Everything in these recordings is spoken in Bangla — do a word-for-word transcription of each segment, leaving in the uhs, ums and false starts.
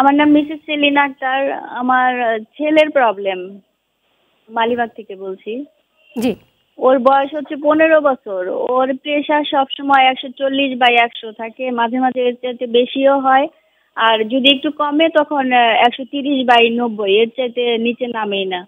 আমার নাম মিসেস সেলিনা আক্তার। আমার ছেলের প্রবলেম, মালিবাগ থেকে বলছি। জি, ওর বয়স হচ্ছে পনেরো বছর। ওর প্রেশার সব সময় একশো চল্লিশ বা একশো থাকে, মাঝে মাঝে এর চাইতে বেশিও হয়, আর যদি একটু কমে তখন একশো তিরিশ বাই নব্বই, এর চাইতে নিচে নামেই না।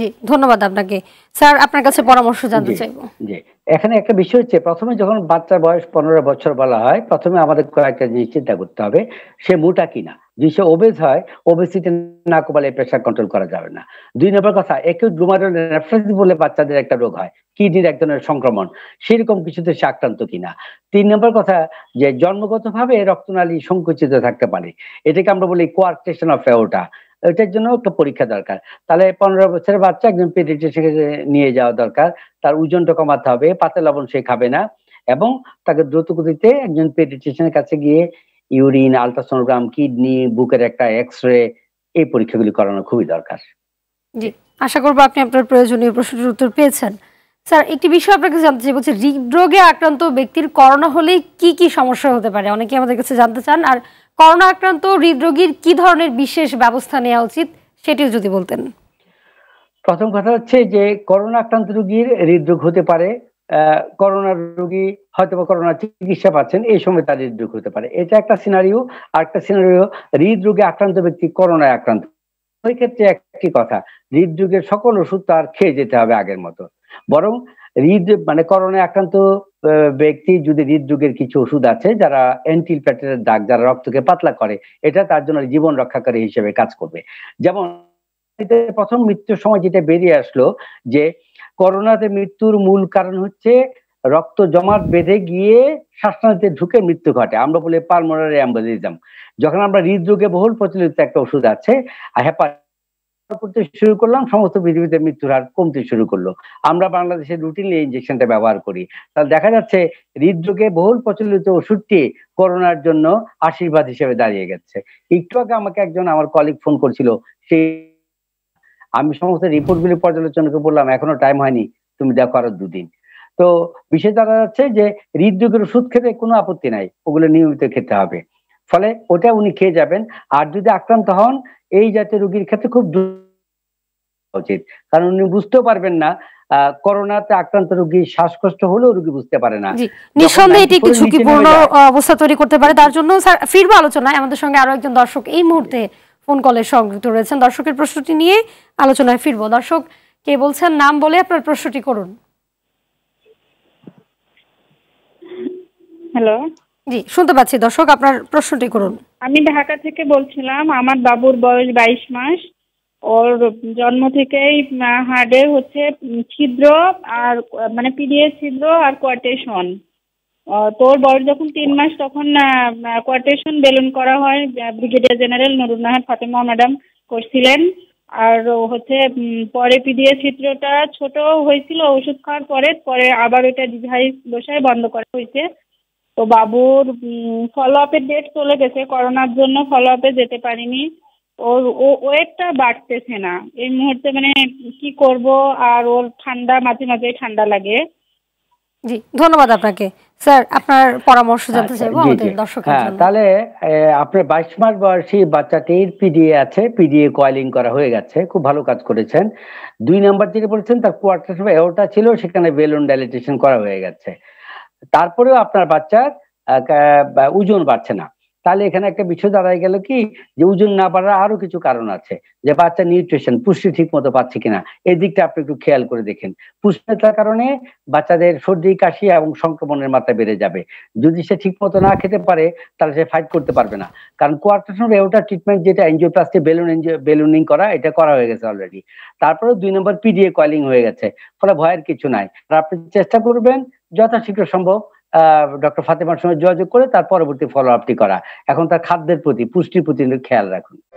জি, ধন্যবাদ আপনাকে। স্যার, আপনার কাছে পরামর্শ জানতে চাইব। জি, এখানে একটা বিষয় হচ্ছে, প্রথমে যখন বাচ্চার বয়স পনেরো বছর বলা হয়, প্রথমে আমাদের কয়েকটা জিনিস চিন্তা করতে হবে, সে মোটা কিনা। যদি সে ওবেজ হয়, ওবেসিটি না কমালে প্রেশার কন্ট্রোল করা যাবে না। দুই নম্বর কথা, একিউট গ্লোমেরুলার নেফ্রাইটিস বলে বাচ্চাদের একটা রোগ হয়, কিডনির এক ধরনের সংক্রমণ, সেরকম কিছুতে সে আক্রান্ত কিনা। তিন নম্বর কথা, যে জন্মগতভাবে রক্তনালী সংকুচিত থাকতে পারে, এটাকে আমরা বলি কোয়ার্কটেশন অফ অ্যাওর্টা, এটার জন্য একটা পরীক্ষা দরকার। তাহলে পনেরো বছরের বাচ্চা একজন পেডিয়াট্রিশিয়ানের কাছে নিয়ে যাওয়া দরকার। তার ওজনটা কমাতে হবে, পাতে লবণ সে খাবে না, এবং তাকে দ্রুত গতিতে একজন পেডিয়াট্রিশিয়ানের কাছে গিয়ে ইউরিন, আলট্রাসোনোগ্রাম, কিডনি, বুকের একটা এক্সরে, এই পরীক্ষাগুলি করানো খুবই দরকার। জি, আশা করব আপনি আপনার প্রয়োজনীয় প্রশ্নের উত্তর পেয়েছেন। স্যার, একটি বিষয় আপনাকে জানতে চাই, বলছে হৃদরোগে আক্রান্ত ব্যক্তির করোনা হলে কি কি সমস্যা হতে পারে, অনেকে আমাদের কাছে জানতে চান। আর করোনা আক্রান্ত হৃদরোগীর কি ধরনের বিশেষ ব্যবস্থা নেওয়া উচিত, সেটিও যদি বলতেন। প্রথম কথা হচ্ছে যে করোনা আক্রান্ত রোগীর হৃদরোগ হতে পারে। করোনার রোগী হয়তো বা করোনার চিকিৎসা পাচ্ছেন, এই সময় তার হৃদরোগ হতে পারে, এটা একটা সিনারিও। আর একটা সিনারিও, হৃদরোগে আক্রান্ত ব্যক্তি করোনায় আক্রান্ত। ওই ক্ষেত্রে একটি কথা, হৃদরোগের সকল ওষুধ তার খেয়ে যেতে হবে আগের মতো, বরং হৃদ মানে করোনায় আক্রান্ত ব্যক্তি যদি হৃদরোগের কিছু ওষুধ আছে যারা অ্যান্টি প্লেটেলেট দাগ, যারা রক্তকে পাতলা করে, এটা তার জন্য জীবন রক্ষাকারী হিসেবে কাজ করবে। যেমন প্রথম মৃত্যুর সময় যেটা বেরিয়ে আসলো, যে করোনাতে মৃত্যুর মূল কারণ হচ্ছে রক্ত জমাট বেঁধে গিয়ে শ্বাসনালীতে ঢুকে মৃত্যু ঘটে, আমরা বলি পালমোনারি এমবোলিজম। যখন আমরা হৃদরোগে বহুল প্রচলিত একটা ওষুধ আছে করতে শুরু করলাম, সমস্ত পৃথিবীতে মৃত্যুর হার কমতে শুরু করলো। আমরা বাংলাদেশে রুটিন ইনজেকশনটা ব্যবহার করি, তাহলে দেখা যাচ্ছে হৃদরোগে বহুল প্রচলিত ওষুধটি করোনার জন্য আশীর্বাদ হিসেবে দাঁড়িয়ে গেছে। একটু আগে আমাকে একজন আমার কলিগ ফোন করছিল, সেই আমি সমস্ত রিপোর্টগুলি পর্যালোচনা করে বললাম এখনো টাইম হয়নি, তুমি দেখো আরো দুদিন। তো বিষয় দেখা যাচ্ছে যে হৃদরোগের ওষুধ খেতে কোনো আপত্তি নাই, ওগুলো নিয়মিত খেতে হবে, ফলে ওটা উনি খেয়ে যাবেন। আর যদি আক্রান্ত হন, এই জাতীয় রোগীর ক্ষেত্রে খুব উচিত, কারণ উনি বুঝতেও পারবেন না। করোনাতে আক্রান্ত রোগী শ্বাসকষ্ট হলেও রোগী বুঝতে পারে না, নিঃসন্দেহে এটি একটি ঝুঁকিপূর্ণ অবস্থা তৈরি করতে পারে। তার জন্য স্যার ফিরবো আলোচনায়, আমাদের সঙ্গে আরো একজন দর্শক এই মুহূর্তে ফোন কলে সংযুক্ত রয়েছেন। দর্শকের প্রশ্নটি নিয়ে আলোচনায় ফিরবো। দর্শক কে বলছেন, নাম বলে আপনার প্রশ্নটি করুন। হ্যালো, জি শুনতে পাচ্ছি দর্শক, আপনার প্রশ্নটি করুন। আমি ঢাকা থেকে বলছিলাম, আমার বাবুর বয়স বাইশ মাস। ওর জন্ম থেকেই হাড়ে হচ্ছে ছিদ্র, আর মানে পিরিয়ড ছিদ্র আর কোয়ার্টেশন। তোর বয়স যখন তিন মাস তখন কোয়ার্টেশন বেলুন করা হয়, brigadier general Nurun Nahar Fatema madam করছিলেন। আর হচ্ছে পরে পিরিয়ড ছিদ্রটা ছোট হয়েছিল ওষুধ খাওয়ার পরে, পরে আবার ওটা ডিভাইস বসায় বন্ধ করা হয়েছে। তো বাবুর ফলো আপের ডেট চলে গেছে, করোনার জন্য ফলো আপে যেতে পারিনি। ওর ওয়েটটা বাড়তেছে না এই মুহূর্তে, মানে কি করব? আর ওর ঠান্ডা মাঝে মাঝে ঠান্ডা লাগে। জি, ধন্যবাদ আপনাকে। স্যার, আপনার পরামর্শ জানতে চাইবো আমাদের দর্শকদের জন্য। তাহলে আপনার বাইশ মাস বয়সী বাচ্চাটির পিডিএ আছে, পিডিএ কয়েলিং করা হয়ে গেছে, খুব ভালো কাজ করেছেন। দুই নাম্বার যেটা বলেছেন, তার কোয়ার্টার এওটা ছিল, সেখানে বেলুন ডাইলেটেশন করা হয়ে গেছে। তারপরেও আপনার বাচ্চার ওজন বাড়ছে না, তাহলে এখানে একটা বিষয় দাঁড়ায় গেল কি, যে ওজন না বাড়ার আরো কিছু কারণ আছে, যে বাচ্চা নিউট্রিশন পুষ্টি ঠিক মতো পাচ্ছে কিনা, এই দিকটা আপনি একটু খেয়াল করে দেখেন। পুষ্টির কারণে বাচ্চাদের সর্দি, কাশি এবং সংক্রমণের মাত্রা বেড়ে যাবে। যদি সে ঠিক মতো না খেতে পারে, তাহলে সে ফাইট করতে পারবে না, কারণ কোয়ার্টেশন রেওটা ট্রিটমেন্ট, যেটা এনজিওপ্লাস্টি বেলুন বেলুনিং করা, এটা করা হয়ে গেছে অলরেডি। তারপরে দুই নম্বর পিডিএ কয়েলিং হয়ে গেছে, ফলে ভয়ের কিছু নাই। আর আপনি চেষ্টা করবেন যথাশীঘ্র সম্ভব ডক্টর ফাতেমার সঙ্গে যোগাযোগ করে তার পরবর্তী ফলো আপটি করা। এখন তার খাদ্যের প্রতি, পুষ্টির প্রতি খেয়াল রাখুন।